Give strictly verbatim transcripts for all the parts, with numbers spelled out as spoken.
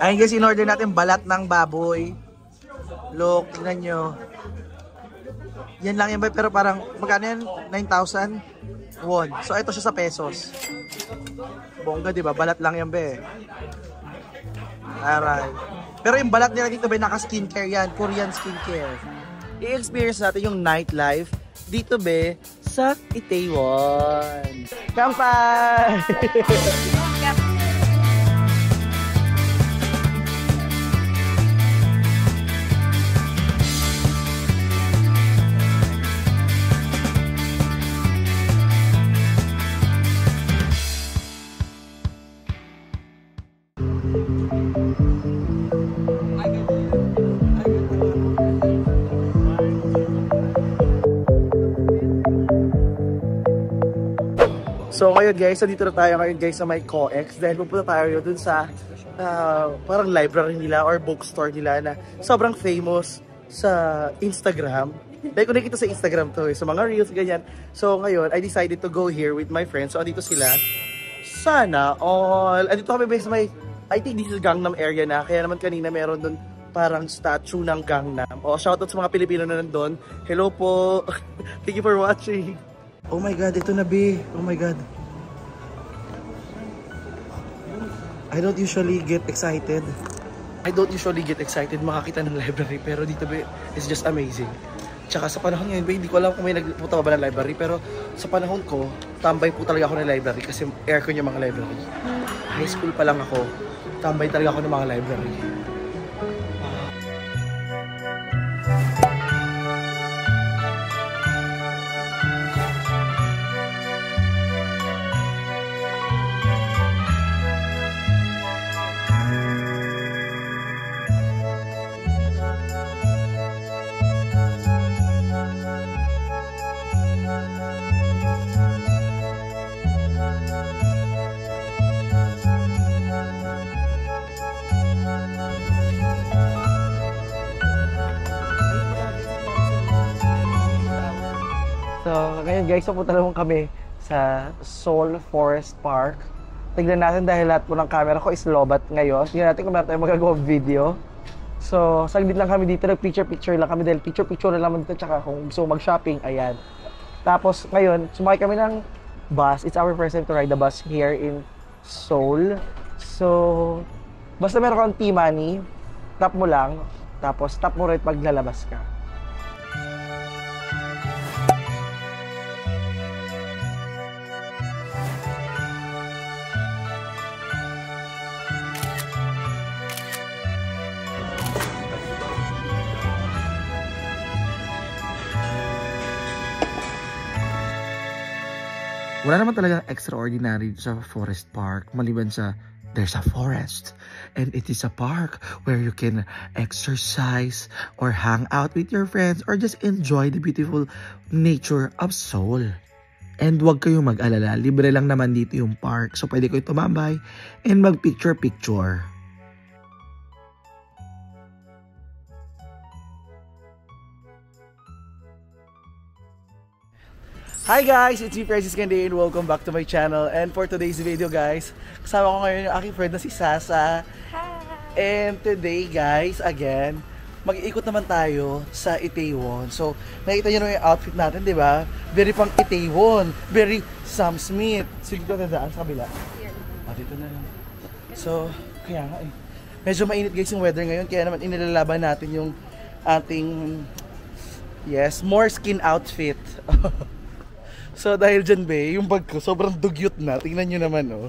Ayun guys, in-order natin balat ng baboy. Look, tingnan nyo. Yan lang yan ba? Pero parang, magkano yan? nine thousand won. So, ito siya sa pesos. Bongga, di ba? Balat lang yan ba? Alright. Pero yung balat nila dito ba, naka-skincare yan. Korean skincare. I-experience natin yung nightlife dito ba sa Itaewon. Kampai! So ngayon guys, so dito na tayo ngayon guys sa may COEX dahil pupunta tayo dun sa uh, parang library nila or bookstore nila na sobrang famous sa Instagram. Dahil ko nakita sa Instagram to eh, sa mga reels ganyan. So ngayon, I decided to go here with my friends. So andito sila. Sana all. Andito kami guys sa may, I think this is Gangnam area na. Kaya naman kanina meron dun parang statue ng Gangnam. O shoutout sa mga Pilipino na nandun. Hello po. Thank you for watching. Oh my God, ito na B. Oh my God. I don't usually get excited. I don't usually get excited makakita ng library. Pero dito B, it's just amazing. Tsaka sa panahon ngayon B, hindi ko alam kung may nagpunta ba ng library. Pero sa panahon ko, tambay po talaga ako ng library. Kasi aircon yung mga library. High school pa lang ako, tambay talaga ako ng mga library. So, ngayon guys, pupunta naman kami sa Seoul Forest Park. Tignan natin dahil lahat po ng camera ko is lobat ngayon. Tignan natin kung meron tayong magagawa video. So, saglit lang kami dito. Nag-picture-picture lang kami dahil picture-picture na naman dito. Tsaka kung gusto mag-shopping, ayan. Tapos, ngayon, sumakay kami ng bus. It's our first time to ride the bus here in Seoul. So, basta meron kang T-Money, tap mo lang. Tapos, tap mo rin pag lalabas ka. Wala naman talaga extraordinary sa Forest Park maliban sa there's a forest and it is a park where you can exercise or hang out with your friends or just enjoy the beautiful nature of Seoul. And huwag kayong mag-alala, libre lang naman dito yung park so pwede kayo tumambay and mag-picture-picture. Hi guys! It's me Francis Candiyey and welcome back to my channel. And for today's video guys, kasama ko ngayon yung aking friend na si Sasa. Hi! And today guys, again, mag-iikot naman tayo sa Itaewon. So, nakita nyo naman yung outfit natin, di ba? Very pang Itaewon. Very Sam Smith. So, dito natandaan sa kabila. Oh, dito na lang. So, kaya nga eh. Medyo mainit guys yung weather ngayon, kaya naman inilalaban natin yung ating, yes, more skin outfit. So dahil dyan be, yung bag ko sobrang dugyot na, tingnan nyo naman oh.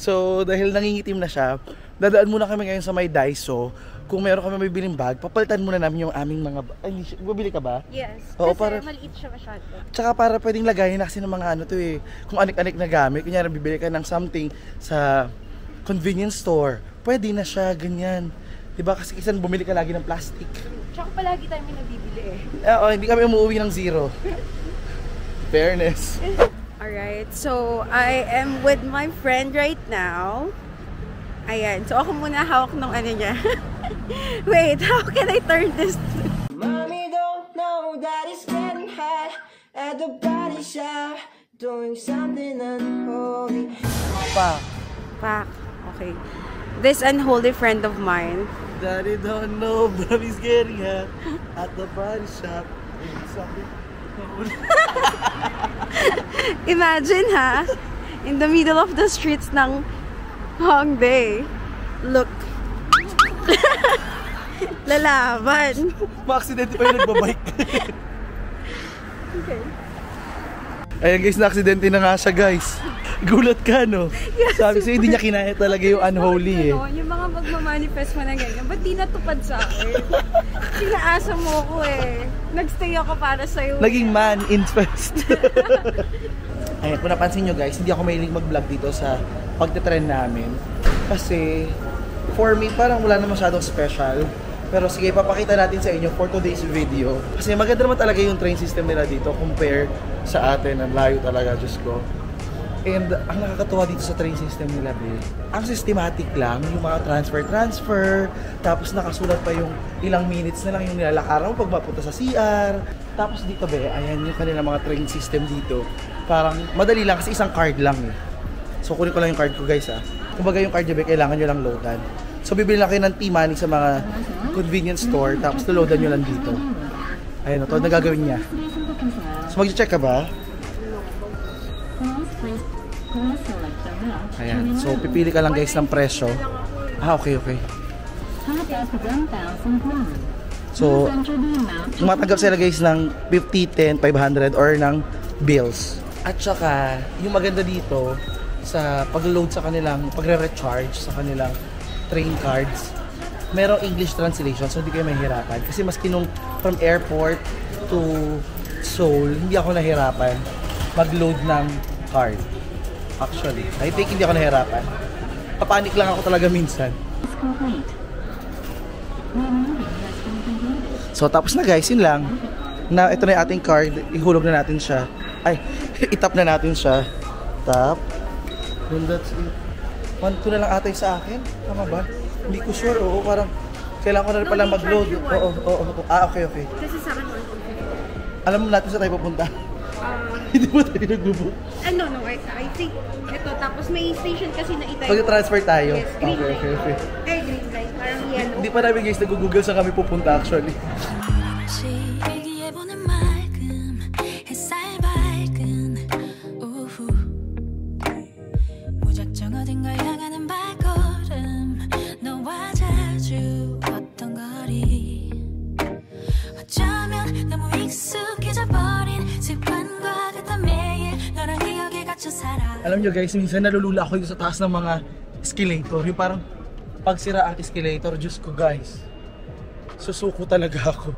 So dahil nangingitim na siya, dadaan muna kami ngayon sa may Daiso. Kung meron kami may biling bag, papalitan muna namin yung aming mga bag. Ay, bibili ka ba? Yes, oo, kasi para maliit siya masyado. Tsaka para pwedeng lagayin na kasi ng mga ano to eh, kung anik-anik na gamit. Kunyari bibili ka ng something sa convenience store, pwede na siya, ganyan. Diba kasi isan bumili ka lagi ng plastic. Tsaka palagi tayo may nabibili eh. Oo, hindi kami umuwi ng zero. Fairness. Alright, so I am with my friend right now. Ayan, so ako muna hawak nung ano niya. Wait, how can I turn this? Mommy don't know that it's getting hot at the body shop, doing something unholy. Pak. Pak, okay. this unholy friend of mine. Daddy don't know, but he's getting her at the body shop. Imagine, ha? In the middle of the streets ng Hongdae. Look. Lalaban. Ma-accidente pa yung nagbabike. Okay. Ayan guys, na-accidente na nga siya guys. Gulat ka, no? Yes, sabi siya, hindi niya kinaya talaga yung unholy, no, eh. Yung mga magmamanifest mo na ganyan, ba't di natupad sa akin? Kinaasa mo ko, eh. Nagstay ako para sa'yo. Naging man in first. Ayan, kung napansin nyo guys, hindi ako mahilig mag-vlog dito sa pagtitrend namin. Kasi, for me, parang wala na masyadong special. Pero sige, papakita natin sa inyo for today's video. Kasi maganda naman talaga yung train system nila dito compare sa atin. Ang layo talaga, Diyos ko. And ang nakakatuwa dito sa train system nila, babe, ang systematic lang, yung mga transfer-transfer, tapos nakasulat pa yung ilang minutes na lang yung nilalakaran mo pag mapunta sa C R. Tapos dito, babe, ayan yung kanilang mga train system dito. Parang madali lang kasi isang card lang, eh. So kunin ko lang yung card ko, guys, ah. Kumbaga yung card niya, babe, kailangan nyo lang loadan. So bibili lang kayo ng T-Money sa mga convenience store, tapos loadan nyo lang dito. Ayan, ito, nagagawin niya. So mag-check ka ba? Ayan, so pipili ka lang guys ng presyo. Ah, okay, okay. So, tumatanggap sila guys ng fifty, ten, five hundred or ng bills. At saka, yung maganda dito sa pag-load sa kanilang, pagre-recharge sa kanilang train cards, merong English translation, so hindi kayo mahihirapan. Kasi maski nung from airport to Seoul, hindi ako nahirapan mag-load ng card. Actually, I think hindi ako nahirapan. Papanik lang ako talaga minsan. So tapos na guys, yun lang. Na, ito na yung ating card. Ihulog na natin siya. Ay, itap na natin siya. Tap. And that's it. One, two na lang atay sa akin. Tama ba? Hindi ko sure. Oo, parang kailangan ko na rin pala mag-load. Oo, oo, oo. Ah, okay, okay. Kasi sa akin, alam mo natin sa tayo papunta. Hindi mo tayo nag-ubo? Ano, no, I, I think, ito, tapos may station kasi na Itaewon. Pag-transfer tayo? Yes, green light. Okay, okay, okay. Eh, green light, parang yellow. Hindi pa namin guys, nag-google saan kami pupunta actually. Alam nyo guys, minsan nalulula ako sa taas ng mga escalator. Yung parang pagsira ang escalator, Diyos ko guys, susuko talaga ako.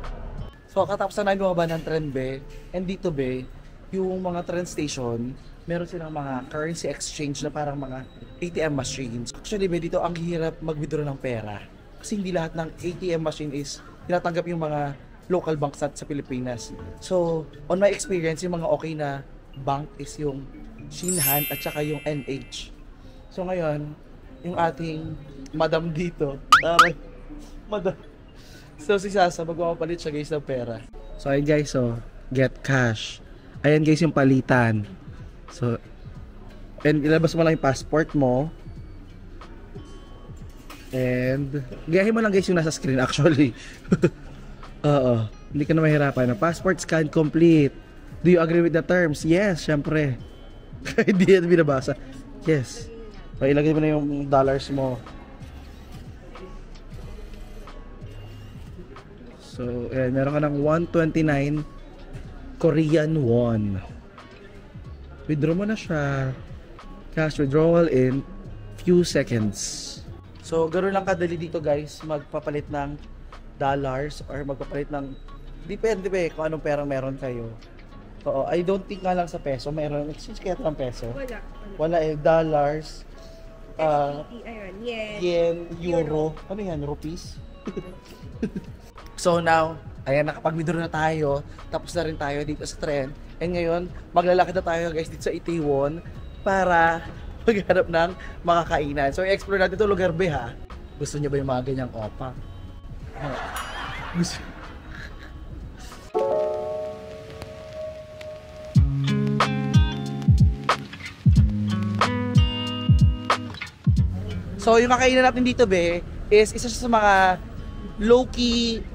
So katapos na namin bumaba ng tren, be. And dito, be, yung mga train station, meron silang mga currency exchange na parang mga A T M machines. Actually, be, dito ang hirap mag-withdraw ng pera. Kasi hindi lahat ng A T M machine is tinatanggap yung mga local banks sa Pilipinas. So on my experience, yung mga okay na bank is yung Shinhan at saka yung N H. So ngayon, yung ating madam dito. Taray, madam. So si Sasa, magpapalit siya guys ng pera. So ayun guys, so get cash. Ayan guys yung palitan. So, and ilabas mo lang yung passport mo. And, gayahin mo lang guys yung nasa screen actually. Oo, hindi ka na mahirapan. Passport scan complete. Do you agree with the terms? Yes, syempre. Hindi yan binabasa. Yes. So, ilagay mo na yung dollars mo. So, ayan, meron ka ng one twenty-nine Korean won. Withdraw mo na siya. Cash withdrawal in few seconds. So, ganoon lang kadali dito guys, magpapalit ng dollars or magpapalit ng, depende ba kung anong perang meron kayo. Oo, I don't think nga lang sa peso, mayroon exchange kaya ng peso. Wala. Wala, wala eh, dollars, uh, yes. Yen, euro, euro, ano yan, rupees? So now, ayan, nakapag-withdraw na tayo, tapos na rin tayo dito sa tren. And ngayon, maglalakad na tayo guys dito sa Itaewon para maghanap ng mga kainan. So i-explore natin ito lugar, be, ha? Gusto niyo ba yung mga ganyang opa? Gusto So So yung kakainan natin dito be is isa sa mga low-key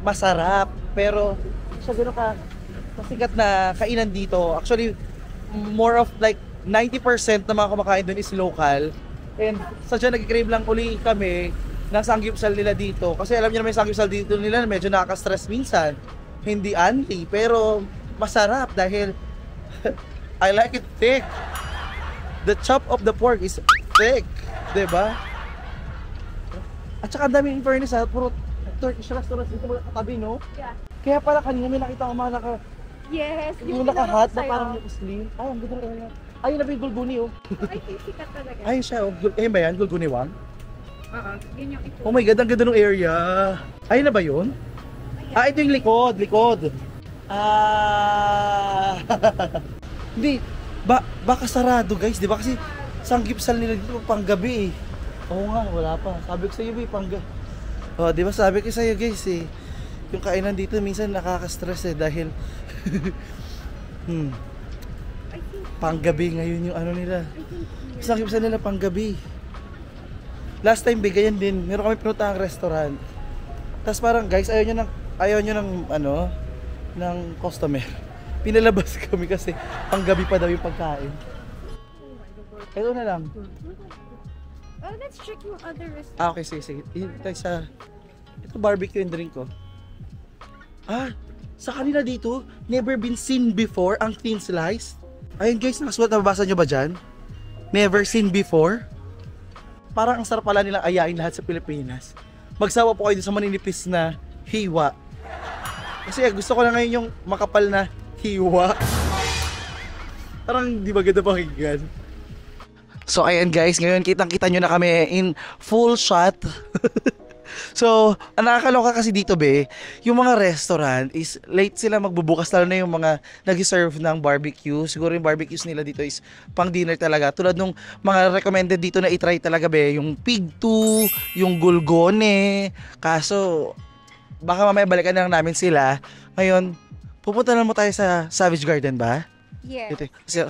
masarap pero siya gano'n ka masigat na kainan dito. Actually more of like ninety percent na mga kumakain dun is local, and sadya nag-crave lang uli kami ng samgyupsal nila dito kasi alam niyo naman yung samgyupsal dito nila medyo nakaka-stress minsan, hindi anti pero masarap dahil I like it thick. The chop of the pork is thick, diba? At saka dami yung fairness ha, puro Turkish restaurants dito mula katabi, no? Yeah. Kaya pala kanina may nakita ko mga naka... Yes, yung naka-hot na parang Muslim. Ay, ang ganda na yan. Ay, yun na ba yung Gulgone, oh? Ay, sikat talaga. Ay, siya, oh. Ayun ba yan? Gulgone one? Oo, yun yung ito. Oh my God, ang ganda ng area. Ayun na ba yun? Ayan. Ah, ito yung likod, likod. Ah... Hindi, ba baka sarado guys, di ba? Kasi sanggipsal nila dito pang gabi eh. Oo nga, wala pa. Sabi ko sa'yo, eh, pang gabi. Oh, di ba sabi ko sa'yo guys eh. Yung kainan dito minsan nakaka-stress eh dahil hmm. Panggabi ngayon yung ano nila. Sanggipsal nila panggabi. Last time bigayan din, meron kami pinutang restaurant. Tapos parang guys, ayaw nyo ng, ayaw nyo ng ano, ng customer. Pinalabas kami kasi panggabi pa daw yung pagkain. Ito na lang. Oh, let's check yung other restaurant. Ah, okay, sige, sige. Ito sa... Ito barbecue and drink ko. Ah, sa kanila dito, never been seen before ang thin slice. Ayun guys, nakasulat, nababasa nyo ba dyan? Never seen before? Parang ang sarap pala nilang ayain lahat sa Pilipinas. Magsawa po kayo sa maninipis na hiwa. Kasi gusto ko na ngayon yung makapal na hiwa. Parang di ba ganda pakinggan? So ayan guys, ngayon kitang-kita nyo na kami in full shot. So, ang nakakaloka kasi dito be, yung mga restaurant is late sila magbubukas, lalo na yung mga nag-serve ng barbecue. Siguro yung barbecues nila dito is pang dinner talaga. Tulad nung mga recommended dito na itry talaga be, yung pigtu, yung Gulgone. Kaso, baka mamaya balikan lang namin sila. Ngayon, pupunta na mo tayo sa Savage Garden ba? Yeah. Dito. Kasi,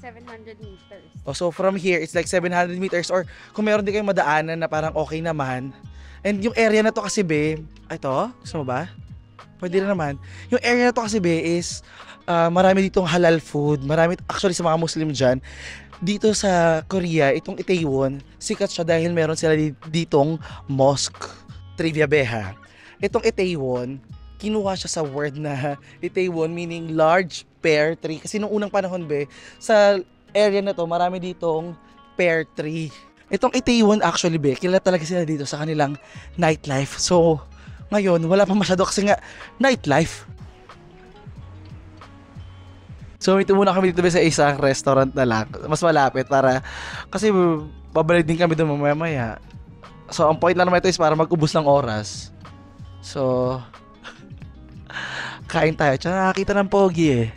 seven hundred meters. Oh, so from here, it's like seven hundred meters or kung meron din kayong madaanan na parang okay naman. And yung area na to kasi be, ito, gusto mo ba? Pwede na naman. Yung area na to kasi be is uh, marami ditong halal food. Marami, actually sa mga Muslim dyan. Dito sa Korea, itong Itaewon, sikat siya dahil meron sila ditong mosque. Trivia be ha. Itong Itaewon, kinuha siya sa word na Itaewon meaning large pear tree. Kasi nung unang panahon be, sa area na to, marami ditong pear tree. Itong Itaewon actually be, kilala talaga sila dito sa kanilang nightlife. So, ngayon, wala pa masyado kasi nga nightlife. So, ito muna kami dito be sa isang restaurant na lang. Mas malapit para, kasi babalik din kami doon mamaya-maya. So, ang point lang naman ito is para mag-ubos ng oras. So, kain tayo. Tsaka nakakita ng pogi eh.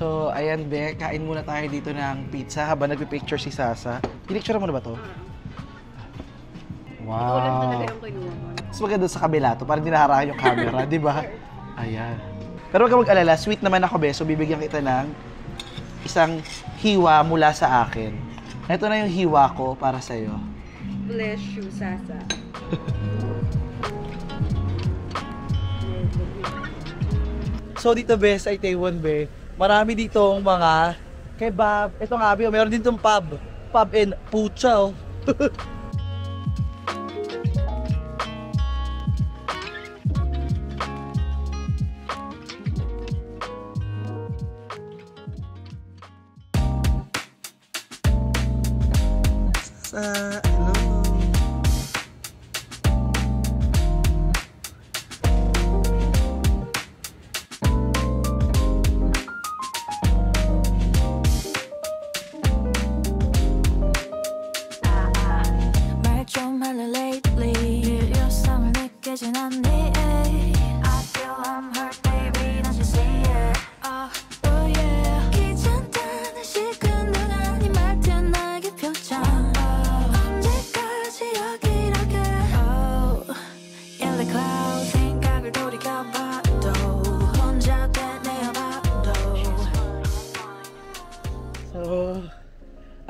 So, ayan be, kain muna tayo dito ng pizza habang nagpipicture si Sasa. Pinicture mo na ba to? Wow. Ulam talaga yung kinuha mo. Mas maganda sa kabila to, parang dinaharakan yung camera, di ba? Ayan. Pero wag ka mag-alala, sweet naman ako be, so bibigyan kita ng isang hiwa mula sa akin. Ito na yung hiwa ko para sa'yo. Bless you, Sasa. So dito be, sa Itaewon be, marami ditong mga kebab. Ito nga be, meron din tong pub. Pub and puchaw. Sasa, hello.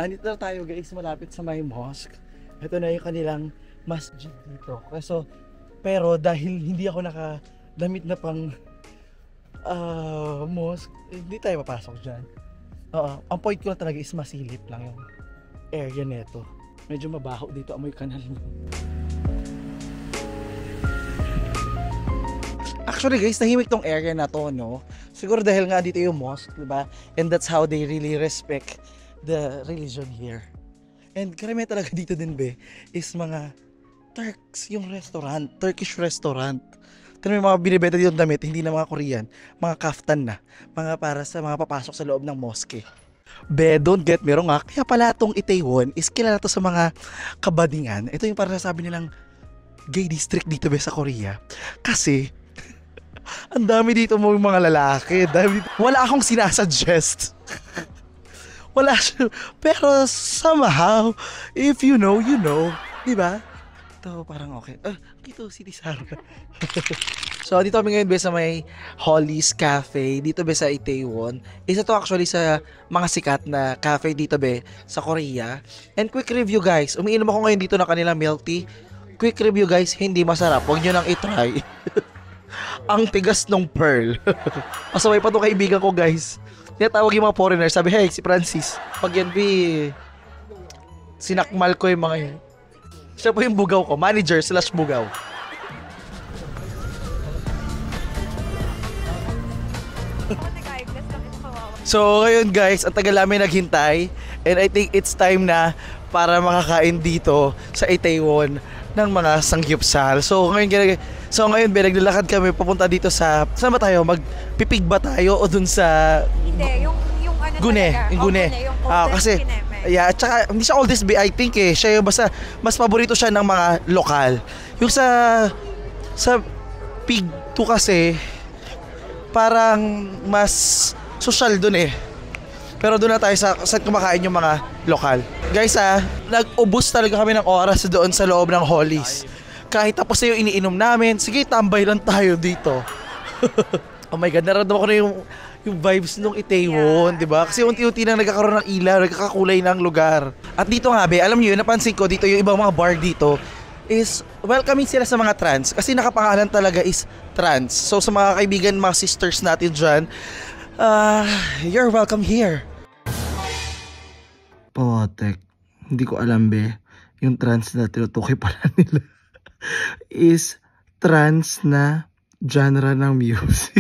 Andito tayo guys, malapit sa may mosque. Ito na yung kanilang masjid dito. Kaso, pero dahil hindi ako nakadamit na pang uh, mosque, hindi tayo papasok dyan. Oo, ang point ko na talaga is masilip lang yung area nito. Medyo mabaho dito, amoy kanal mo. Actually guys, tahimik tong area na to, no? Siguro dahil nga dito yung mosque, diba? And that's how they really respect the religion here. And karamihan talaga dito din, be, is mga Turks yung restaurant, Turkish restaurant. Tignan mo yung mga binibenta dito damit, hindi na mga Korean, mga kaftan na, mga para sa mga papasok sa loob ng mosque. Be, don't get me wrong ha, kaya pala itong Itaewon is kilala to sa mga kabadingan. Ito yung para sabi nilang gay district dito, be, sa Korea. Kasi ang dami dito mo yung mga lalaki. Dami dito. Wala akong sinasuggest. Wala siya. Pero somehow, if you know, you know. Diba? Ito parang okay. Ah, dito si Sara. So, dito kami ngayon be sa may Holly's Cafe. Dito be sa Itaewon. Isa to actually sa mga sikat na cafe dito be sa Korea. And quick review guys. Umiinom ako ngayon dito na kanilang milk tea. Quick review guys, hindi masarap. Huwag nyo nang itry. Ang tigas ng pearl. Pasaway pa itong kaibigan ko guys. Tinatawag yung mga foreigner. Sabi, hey, si Francis, pag yan be, sinakmal ko yung mga yan. Siya po yung bugaw ko. Manager slash bugaw. So, ngayon guys, ang tagal namin naghintay. And I think it's time na para makakain dito sa Itaewon ng mga sangyupsal. So ngayon, so ngayon be, naglalakad kami papunta dito sa, saan ba tayo? Magpipig ba tayo o dun sa Hindi, yung, yung ano Gune, talaga. Yung Gune. Oh, Gune, yung oldest ah, kasi, kineme. Yeah, at saka, hindi siya oldest be, I think eh. Siya yung basta, mas paborito siya ng mga lokal. Yung sa, sa pig to kasi, parang mas social dun eh. Pero doon na tayo sa saan kumakain yung mga lokal. Guys ah, nag-ubos talaga kami ng oras doon sa loob ng Hollies. Kahit tapos na yung iniinom namin, sige tambay lang tayo dito. Oh my God, naramdaman ko na yung, yung vibes nung Itaewon, yeah, di ba? Kasi unti-unti na nagkakaroon ng ilaw, nagkakakulay ng lugar. At dito nga be, alam nyo yun, napansin ko dito yung ibang mga bar dito is welcoming sila sa mga trans. Kasi nakapangalan talaga is trans. So sa mga kaibigan, mga sisters natin dyan, uh, you're welcome here. Potek, hindi ko alam be, yung trans na tinutukoy pala nila is trans na genre ng music.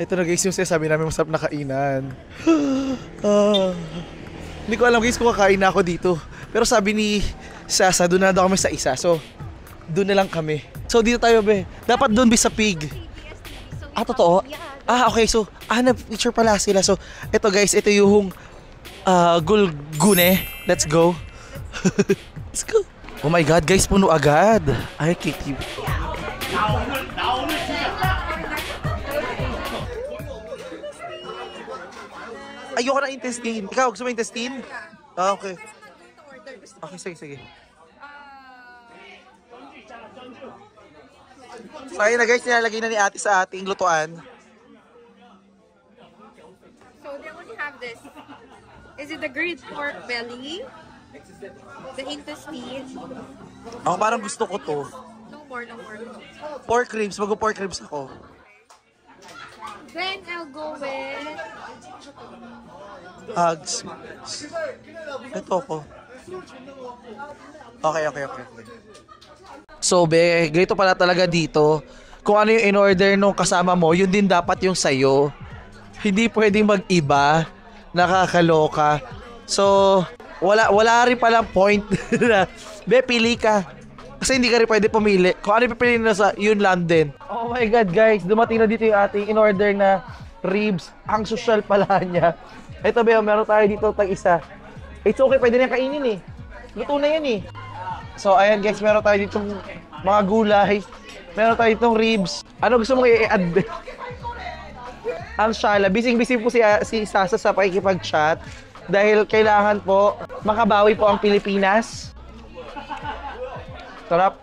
Ito na guys yung sinasabi namin masarap na kainan. uh, Hindi ko alam guys kung kakain na ako dito. Pero sabi ni Sasa, doon na daw kami sa isa. So, doon na lang kami. So, dito tayo be. Dapat doon be sa pig. Ah, totoo? Ah, okay. So, ah, na-picture pala sila. So, ito guys, ito yung uh, Gulgone. Let's go. Let's go. Oh my God, guys, puno agad. Ay, kiki. Ayoko na intestine. Ikaw, gusto mo intestine? Ah, okay. Okay, sige, sige. So, ayun na guys, nilalagay na ni ate sa ating lutuan. So, they only have this. Is it the grilled pork belly? The intestine? Ako parang gusto ko to. No more, no more. Pork ribs. Mag-pork ribs ako. Then, I'll go with... Hugs. Ito ako. Okay, okay, okay. So, be, ganito pala talaga dito. Kung ano yung in-order nung kasama mo, yun din dapat yung sayo. Hindi pwedeng mag-iba. Nakakaloka. So, wala, wala rin palang point na, be, pili ka. Kasi hindi ka rin pwede pumili. Kung ano yung pipili na sa, yun lang din. Oh my God, guys. Dumating na dito yung ating in-order na ribs. Ang social pala niya. Ito, be, meron tayo dito tag-isa. It's okay, pwede na yung kainin eh. Luto na yun eh. So, ayan guys, meron tayo ditong mga gulay. Meron tayo ditong ribs. Ano gusto mong i-add? Ang shala. Busy-busy po si, si Sasa sa pakikipag-chat. Dahil kailangan po, makabawi po ang Pilipinas. Sarap.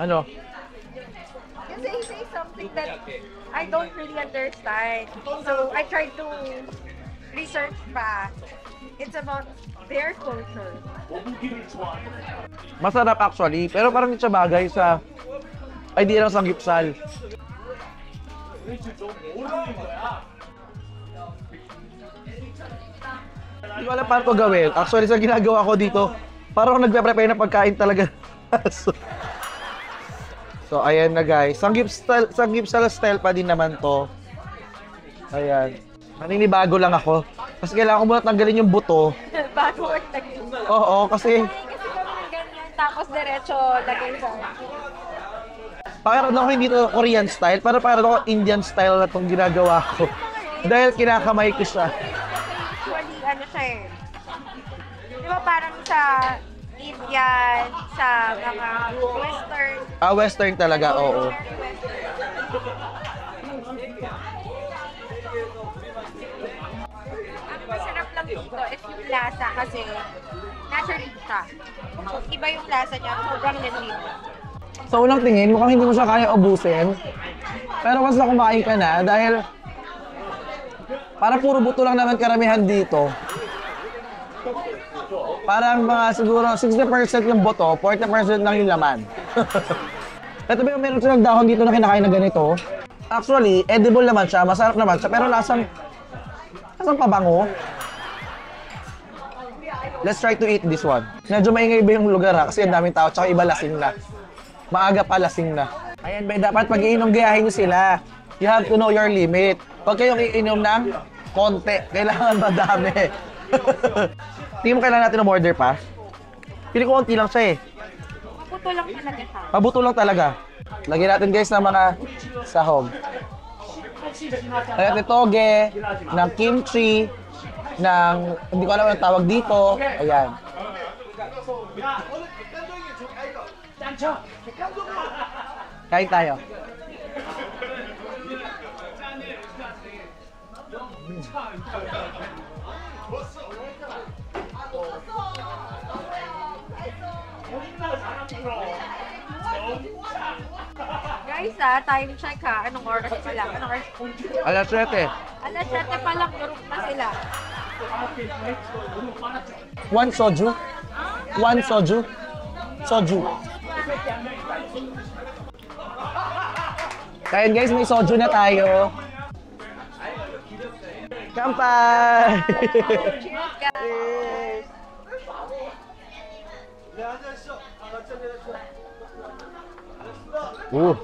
Ano? You say, say something that I don't really understand. So, I tried to... research pa. It's about their culture. Masarap actually, pero parang siya bagay sa idea lang sa gipsal. Hindi ko alam paano ko gawin. Actually, sa ginagawa ko dito, parang nagpe-prepare na pagkain talaga. So, ayan na guys. Sanggip style, sanggip style pa din naman to. Ayan. Naninibago lang ako. Kasi kailangan ko muna tanggalin yung buto. Bago at tagin. Oo, kasi... Kasi kung ganyan, tapos diretso, lagay ko. Pakiramdam ko hindi to Korean style, pero pakiramdam ko Indian style na itong ginagawa ko. Dahil kinakamay ko siya. Actually, ano siya eh. Di ba parang sa Indian, sa mga Western? Ah, Western talaga, oo. Ang masarap lang dito is yung lasa kasi naturally siya. Iba yung lasa niya, sobrang lilit. Sa unang tingin, mukhang hindi mo siya kaya ubusin. Pero once na kumain ka na, dahil parang puro buto lang naman karamihan dito. Parang mga siguro sixty percent ng buto, forty percent lang yung laman. Ito ba yung meron silang dahon dito na kinakain na ganito? Actually, edible naman siya, masarap naman siya, pero lasang, lasang pabango. Let's try to eat this one. Medyo maingay ba yung lugar ha, kasi ang daming tao, tsaka iba lasing na. Maaga pa, lasing na. Ayan ba, dapat pag-iinom gayahin nyo sila. You have to know your limit. Huwag kayong iinom ng konti. Kailangan madami. Hindi mo kailangan natin umorder pa. Piling ko konti lang siya eh. Mabuto lang talaga siya. Mabuto lang talaga. Lagyan natin guys ng mga sahog. Lagyan natin toge, ng kimchi, ng hindi ko alam ang tawag dito. Ayan. Kain tayo. Guys ah, time check ha. Anong oras pa lang? Anong oras? alas siyete. alas siyete pa lang, group na sila. One soju. One soju. Soju. Kaya guys, may soju na tayo. Kampai! Cheers guys! Uh.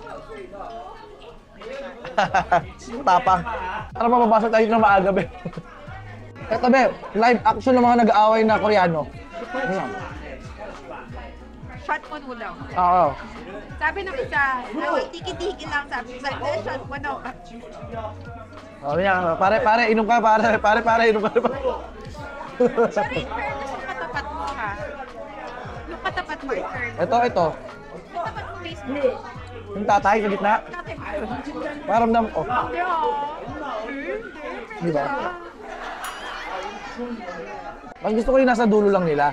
Tapang. Para mapapasok tayo ng maaga, be. Eto, be. Live action ng mga nag-aaway na Koreano. Shot mo mo daw. Oo. Sabi ng isa, tiki-tiki lang sabi. Sabi, shot mo daw. Oh, yeah. Pare, pare, inom ka, pare, pare, pare, inom ka. Sorry, in fairness yung katapat mo ha. Yung katapat mo, in fairness. Ito, ito. Yung katapat mo, please. Yung tatay sa gitna. Maramdam ko. Di ba? Ang gusto ko yung nasa dulo lang nila.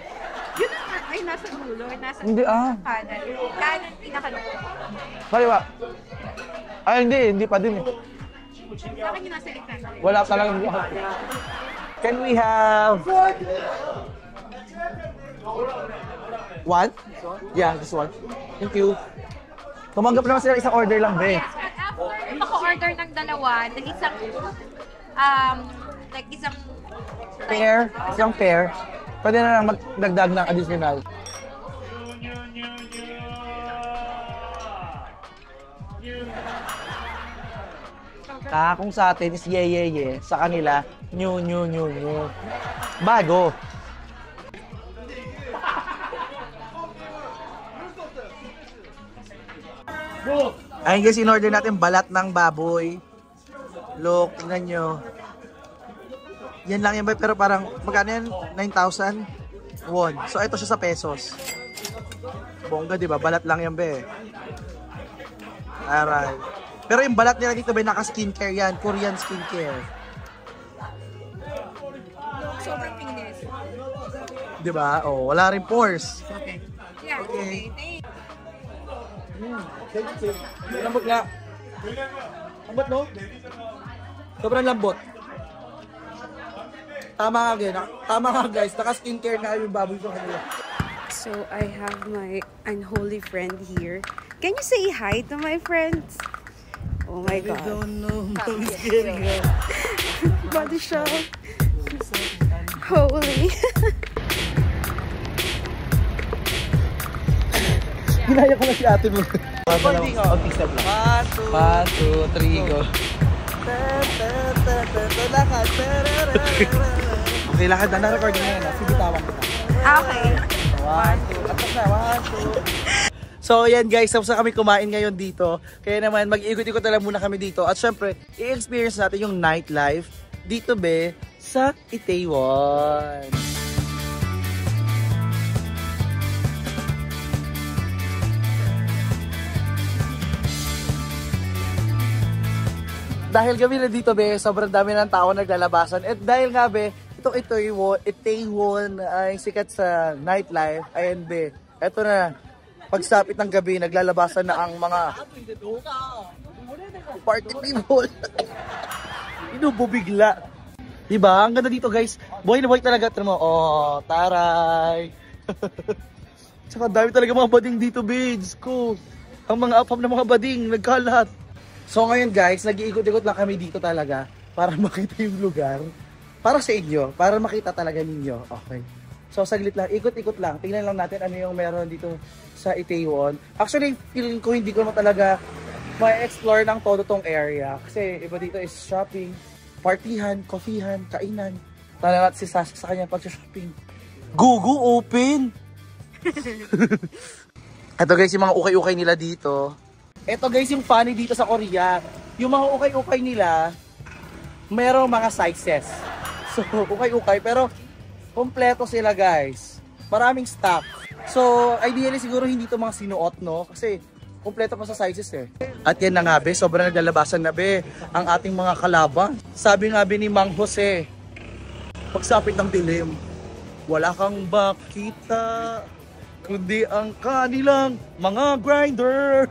Yun ang ay nasa dulo, nasa hindi, ah. Kanan. Kanan, pinakadulo. Sorry ba? Ay, hindi, hindi pa din eh. Wala talaga. Can we have one? Yeah, this one. Thank you. Tumanggap naman sila, isang order lang din. Yes, but after maka-order ng dalawa, nag-isang um, nag-isang pair, isang pair, pwede na lang magdagdag ng additional. Ah, kung sa atin is ye ye ye, sa kanila new new new new. Bago. Ayun guys, in-order natin balat ng baboy. Look, tingnan nyo. Yan lang yan ba? Pero parang magkano yan? nine thousand won. So ito siya sa pesos. Bongga di ba? Balat lang yan ba eh. Alright. Pero yung balat nila dito ba naka-skincare yan, Korean skincare. Sobrang pinis. Di ba? Oh, wala rin pores. Okay. Yeah, okay. Lambot nga. Lambot no? Sobrang lambot. Tama ka, tama ka guys, naka-skincare na yung baboy ko kanila. So I have my unholy friend here. Can you say hi to my friends? Oh my God. I don't know. I'm scared. Body shop. Holy. Ginaya ko na si ate mo. Pag-step lang. one, two, three, go. Okay, lakad na. Na-recording na yun. Sige, tawag ko na. Okay. one, two, one, two. So yan guys, tapos na kami kumain ngayon dito. Kaya naman mag-ikot-ikot na lang muna kami dito. At syempre, i-experience natin yung nightlife dito be sa Itaewon. Dahil gabi na dito be, sobrang dami ng tao naglalabasan. At dahil nga be, itong Itaewon, Itaewon ay sikat sa nightlife. Ayan be, eto na. Pagsapit ng gabi, naglalabasan na ang mga party people. Inububigla. Diba? Ang ganda dito guys. Buhay na buhay talaga. Tara mo. Oh, taray. Tsaka dami talaga mga bading dito, babes. Cool. Ang mga apam na mga bading, nagkalat. So ngayon guys, nag-iikot-ikot lang kami dito talaga para makita yung lugar. Para sa inyo. Para makita talaga ninyo. Okay. So saglit lang, ikot-ikot lang. Tingnan lang natin ano yung meron dito sa Itaewon. Actually, feeling ko hindi ko na talaga ma-explore ng todo tong area. Kasi iba dito is shopping, partihan, coffeehan, kainan. Talaga si Sasa sa kanya pag-shopping. Gugu open! Ito guys yung mga ukay-ukay nila dito. Ito guys yung funny dito sa Korea. Yung mga ukay-ukay nila, merong mga sizes. So ukay-ukay pero kompleto sila guys. Maraming stock. So, ideally siguro hindi ito mga sinuot, no? Kasi, kompleto pa sa sizes eh. At yan na nga be, sobrang naglalabasan na be ang ating mga kalaban. Sabi nga be ni Mang Jose, pagsapit ng dilim, wala kang makita, kundi ang kanilang mga grinder.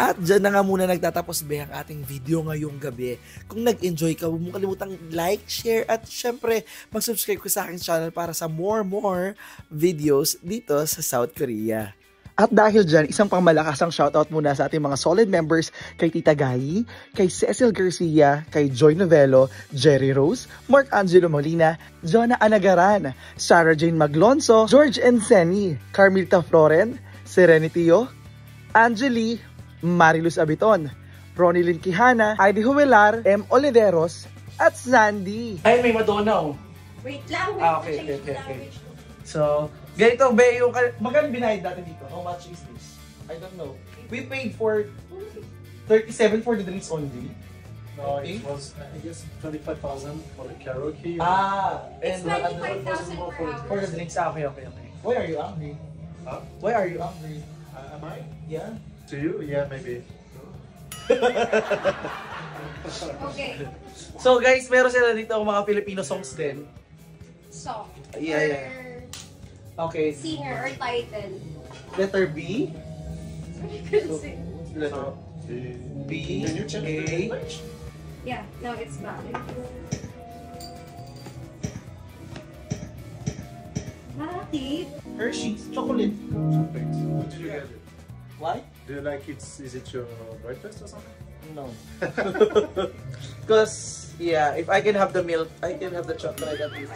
At dyan na nga muna nagtatapos be ang ating video ngayong gabi. Kung nag-enjoy ka, huwag mong kalimutang like, share at syempre mag-subscribe ko sa aking channel para sa more more videos dito sa South Korea. At dahil dyan, isang pangmalakasang shoutout muna sa ating mga solid members kay Tita Gayi, kay Cecil Garcia, kay Joy Novello, Jerry Rose, Mark Angelo Molina, Jonah Anagaran, Sarah Jane Maglonso, George Enseni, Carmelita Floren, Serenitio, Angeli, Mariluz Abiton, Ronilyn Quijana, Heidi Humelar, M. Oliveros, at Sandy. Ay, may Madonna. Wait lang, wait. Ah, okay, okay, okay, okay. So, ganito, be, yung, magkano binayad natin dito? How much is this? I don't know. We paid for thirty-seven for the drinks only. No, it was, I guess, twenty-five thousand for the karaoke. Ah, and twenty-five thousand for the drinks. Ah, okay, okay, okay. Why are you hungry? Huh? Why are you hungry? Uh, am I? Yeah. To you? Yeah, maybe. Okay. So guys, meron sila dito mga Filipino songs din. Song. Yeah, yeah. Okay. Singer or title. Letter B. Letter B. Can you check the language? Yeah, no, it's valid. Happy. Hershey's chocolate. Perfect. Did you get it? Why? Do you like it's is it your breakfast or something? No. Because yeah, if I can have the milk, I can have the chocolate at least.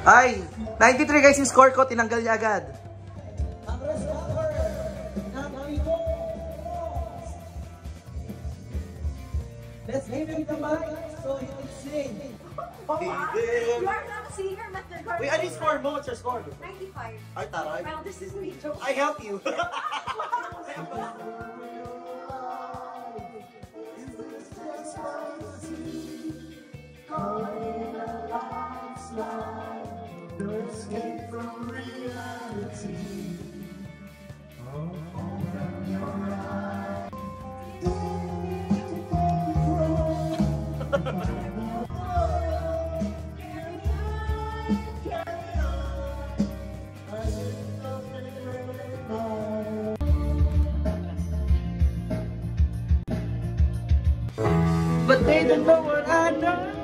Ay! ninety-three guys yung score ko, tinanggal niya agad. Let's give him the mic so he can sing. Oh, you are not a singer, but they're going to... Wait, I didn't score mo. What's your score? ninety-five. Ay, taray. Well, this is me, joke. I help you. Escape from reality. they don't know what I know.